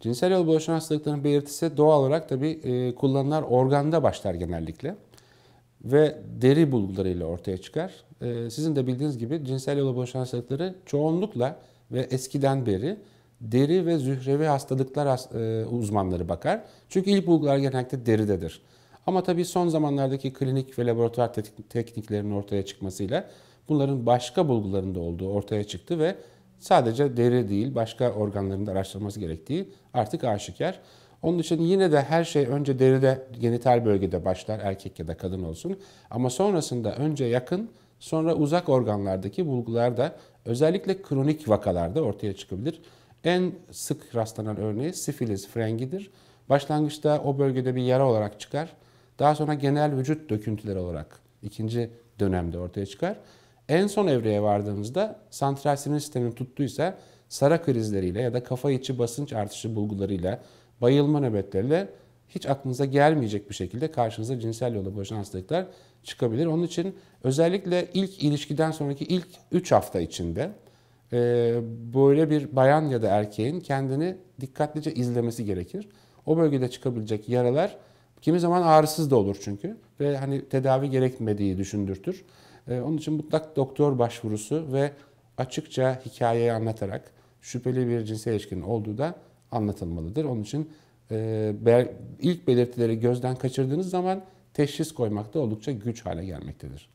Cinsel yol bulaşan hastalıkların belirtisi doğal olarak tabii kullanılan organda başlar genellikle ve deri bulgularıyla ortaya çıkar. Sizin de bildiğiniz gibi cinsel yola bulaşan hastalıkları çoğunlukla ve eskiden beri deri ve zührevi hastalıklar uzmanları bakar. Çünkü ilk bulgular genellikle deridedir. Ama tabii son zamanlardaki klinik ve laboratuvar tekniklerinin ortaya çıkmasıyla bunların başka bulgularında olduğu ortaya çıktı ve sadece deri değil başka organların da araştırılması gerektiği artık aşikar. Onun için yine de her şey önce deride, genital bölgede başlar, erkek ya da kadın olsun. Ama sonrasında önce yakın, sonra uzak organlardaki bulgular da özellikle kronik vakalarda ortaya çıkabilir. En sık rastlanan örneği sifilis frengidir. Başlangıçta o bölgede bir yara olarak çıkar. Daha sonra genel vücut döküntüleri olarak ikinci dönemde ortaya çıkar. En son evreye vardığımızda santral sinir sistemini tuttuysa sara krizleriyle ya da kafa içi basınç artışı bulgularıyla, bayılma nöbetleriyle hiç aklınıza gelmeyecek bir şekilde karşınıza cinsel yolla bulaşan hastalıklar çıkabilir. Onun için özellikle ilk ilişkiden sonraki ilk 3 hafta içinde böyle bir bayan ya da erkeğin kendini dikkatlice izlemesi gerekir. O bölgede çıkabilecek yaralar kimi zaman ağrısız da olur çünkü ve hani tedavi gerekmediği düşündürtür. Onun için mutlak doktor başvurusu ve açıkça hikayeyi anlatarak şüpheli bir cinsel ilişkinin olduğu da anlatılmalıdır. Onun için ilk belirtileri gözden kaçırdığınız zaman teşhis koymakta oldukça güç hale gelmektedir.